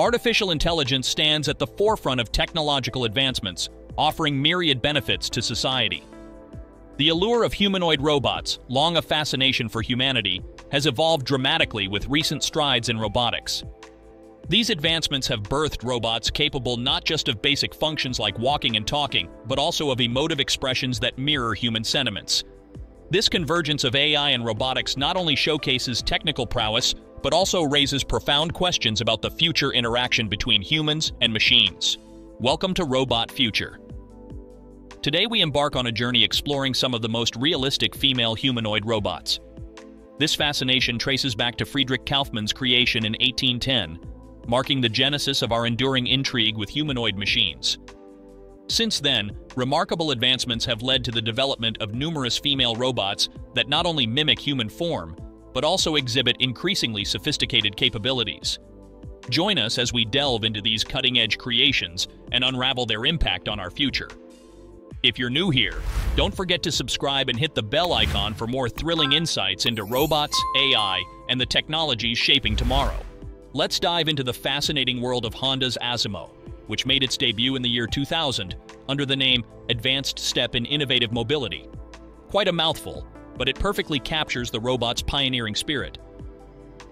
Artificial intelligence stands at the forefront of technological advancements, offering myriad benefits to society. The allure of humanoid robots, long a fascination for humanity, has evolved dramatically with recent strides in robotics. These advancements have birthed robots capable not just of basic functions like walking and talking, but also of emotive expressions that mirror human sentiments. This convergence of AI and robotics not only showcases technical prowess, but also raises profound questions about the future interaction between humans and machines. Welcome to Robot Future. Today we embark on a journey exploring some of the most realistic female humanoid robots. This fascination traces back to Friedrich Kaufmann's creation in 1810, marking the genesis of our enduring intrigue with humanoid machines. Since then, remarkable advancements have led to the development of numerous female robots that not only mimic human form, but also exhibit increasingly sophisticated capabilities. Join us as we delve into these cutting-edge creations and unravel their impact on our future. If you're new here, don't forget to subscribe and hit the bell icon for more thrilling insights into robots, AI, and the technologies shaping tomorrow. Let's dive into the fascinating world of Honda's Asimo, which made its debut in the year 2000 under the name Advanced Step in Innovative Mobility. Quite a mouthful, but it perfectly captures the robot's pioneering spirit.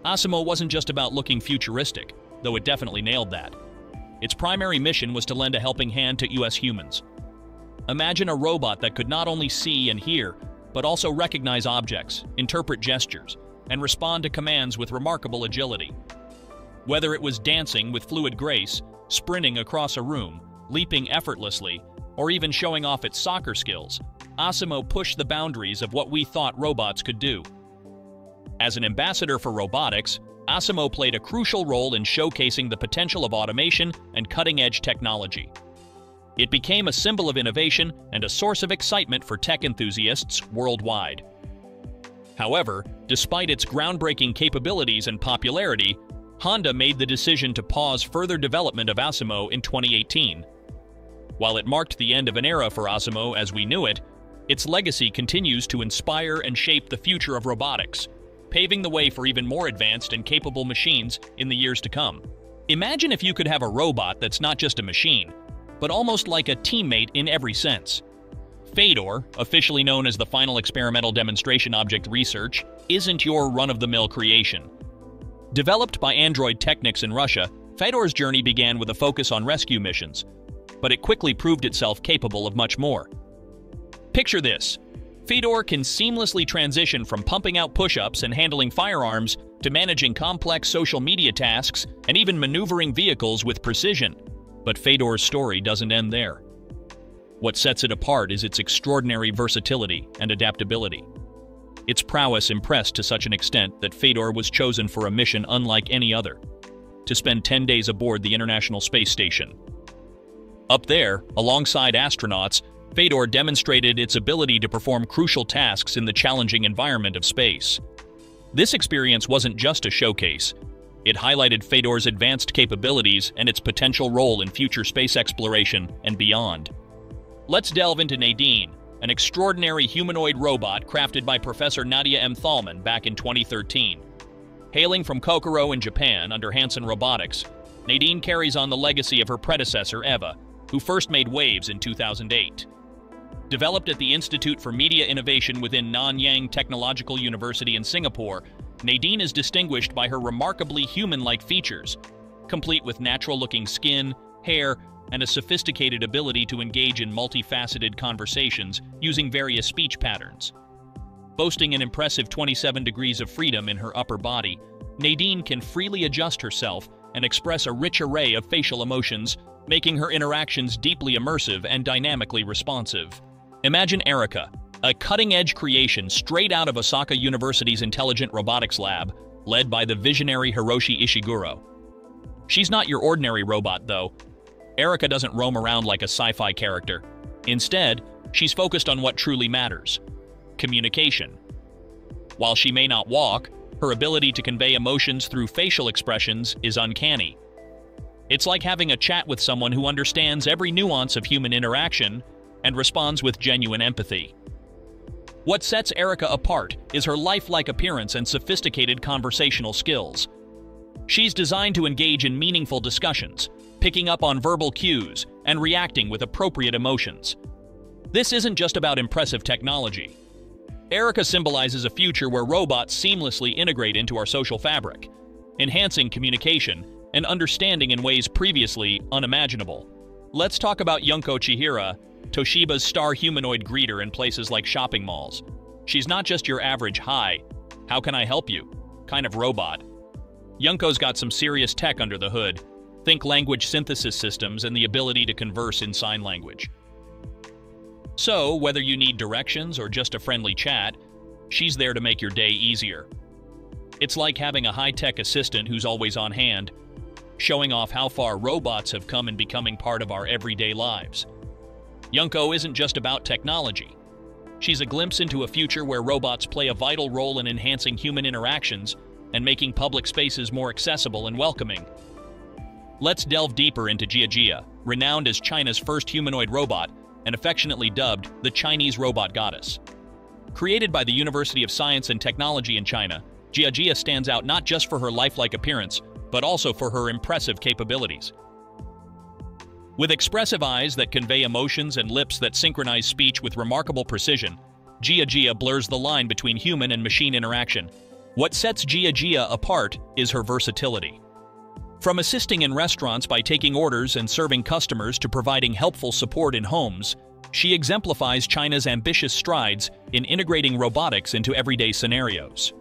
Asimo wasn't just about looking futuristic, though it definitely nailed that. Its primary mission was to lend a helping hand to US humans. Imagine a robot that could not only see and hear, but also recognize objects, interpret gestures, and respond to commands with remarkable agility. Whether it was dancing with fluid grace, sprinting across a room, leaping effortlessly, or even showing off its soccer skills, Asimo pushed the boundaries of what we thought robots could do. As an ambassador for robotics, Asimo played a crucial role in showcasing the potential of automation and cutting-edge technology. It became a symbol of innovation and a source of excitement for tech enthusiasts worldwide. However, despite its groundbreaking capabilities and popularity, Honda made the decision to pause further development of Asimo in 2018. While it marked the end of an era for Asimo as we knew it, its legacy continues to inspire and shape the future of robotics, paving the way for even more advanced and capable machines in the years to come. Imagine if you could have a robot that's not just a machine, but almost like a teammate in every sense. Fedor, officially known as the Final Experimental Demonstration Object Research, isn't your run-of-the-mill creation. Developed by Android Technics in Russia, Fedor's journey began with a focus on rescue missions, but it quickly proved itself capable of much more. Picture this. Fedor can seamlessly transition from pumping out push-ups and handling firearms to managing complex social media tasks and even maneuvering vehicles with precision. But Fedor's story doesn't end there. What sets it apart is its extraordinary versatility and adaptability. Its prowess impressed to such an extent that Fedor was chosen for a mission unlike any other, to spend 10 days aboard the International Space Station. Up there, alongside astronauts, Fedor demonstrated its ability to perform crucial tasks in the challenging environment of space. This experience wasn't just a showcase. It highlighted Fedor's advanced capabilities and its potential role in future space exploration and beyond. Let's delve into Nadine, an extraordinary humanoid robot crafted by Professor Nadia M. Thalman back in 2013. Hailing from Kokoro in Japan under Hanson Robotics, Nadine carries on the legacy of her predecessor, Eva, who first made waves in 2008. Developed at the Institute for Media Innovation within Nanyang Technological University in Singapore, Nadine is distinguished by her remarkably human-like features, complete with natural-looking skin, hair, and a sophisticated ability to engage in multifaceted conversations using various speech patterns. Boasting an impressive 27 degrees of freedom in her upper body, Nadine can freely adjust herself and express a rich array of facial emotions, making her interactions deeply immersive and dynamically responsive. Imagine Erica, a cutting-edge creation straight out of Osaka University's Intelligent Robotics Lab, led by the visionary Hiroshi Ishiguro. She's not your ordinary robot, though. Erica doesn't roam around like a sci-fi character. Instead, she's focused on what truly matters: communication. While she may not walk, her ability to convey emotions through facial expressions is uncanny. It's like having a chat with someone who understands every nuance of human interaction and responds with genuine empathy. What sets Erica apart is her lifelike appearance and sophisticated conversational skills. She's designed to engage in meaningful discussions, picking up on verbal cues and reacting with appropriate emotions. This isn't just about impressive technology. Erica symbolizes a future where robots seamlessly integrate into our social fabric, enhancing communication and understanding in ways previously unimaginable. Let's talk about Junko Chihira, Toshiba's star humanoid greeter in places like shopping malls. She's not just your average "hi, how can I help you?" kind of robot. Junko's got some serious tech under the hood. Think language synthesis systems and the ability to converse in sign language. So, whether you need directions or just a friendly chat, she's there to make your day easier. It's like having a high-tech assistant who's always on hand, showing off how far robots have come in becoming part of our everyday lives. Junko isn't just about technology. She's a glimpse into a future where robots play a vital role in enhancing human interactions and making public spaces more accessible and welcoming. Let's delve deeper into Jia Jia, renowned as China's first humanoid robot, and affectionately dubbed the Chinese Robot Goddess. Created by the University of Science and Technology in China, Jia Jia stands out not just for her lifelike appearance, but also for her impressive capabilities. With expressive eyes that convey emotions and lips that synchronize speech with remarkable precision, Jia Jia blurs the line between human and machine interaction. What sets Jia Jia apart is her versatility. From assisting in restaurants by taking orders and serving customers to providing helpful support in homes, she exemplifies China's ambitious strides in integrating robotics into everyday scenarios.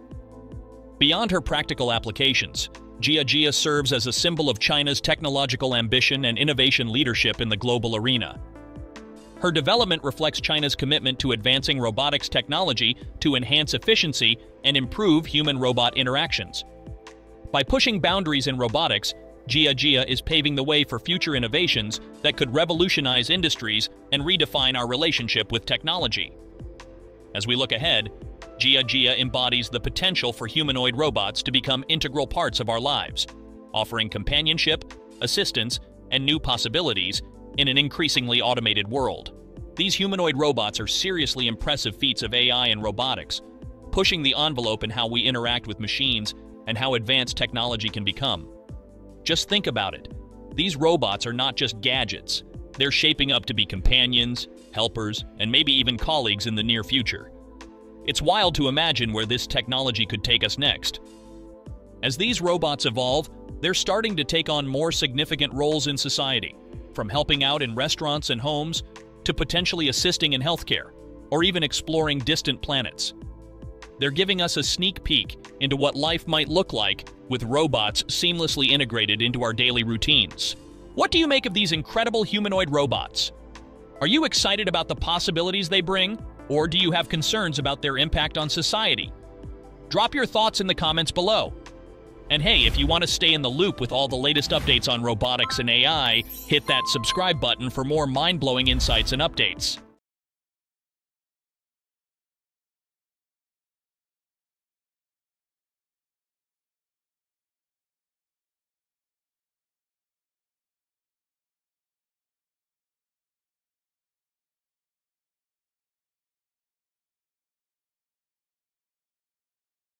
Beyond her practical applications, Jia Jia serves as a symbol of China's technological ambition and innovation leadership in the global arena. Her development reflects China's commitment to advancing robotics technology to enhance efficiency and improve human-robot interactions. By pushing boundaries in robotics, Jia Jia is paving the way for future innovations that could revolutionize industries and redefine our relationship with technology. As we look ahead, Jia Jia embodies the potential for humanoid robots to become integral parts of our lives, offering companionship, assistance, and new possibilities in an increasingly automated world. These humanoid robots are seriously impressive feats of AI and robotics, pushing the envelope in how we interact with machines and how advanced technology can become. Just think about it. These robots are not just gadgets. They're shaping up to be companions, helpers, and maybe even colleagues in the near future. It's wild to imagine where this technology could take us next. As these robots evolve, they're starting to take on more significant roles in society, from helping out in restaurants and homes to potentially assisting in healthcare, or even exploring distant planets. They're giving us a sneak peek into what life might look like with robots seamlessly integrated into our daily routines. What do you make of these incredible humanoid robots? Are you excited about the possibilities they bring, or do you have concerns about their impact on society? Drop your thoughts in the comments below. And hey, if you want to stay in the loop with all the latest updates on robotics and AI, hit that subscribe button for more mind-blowing insights and updates.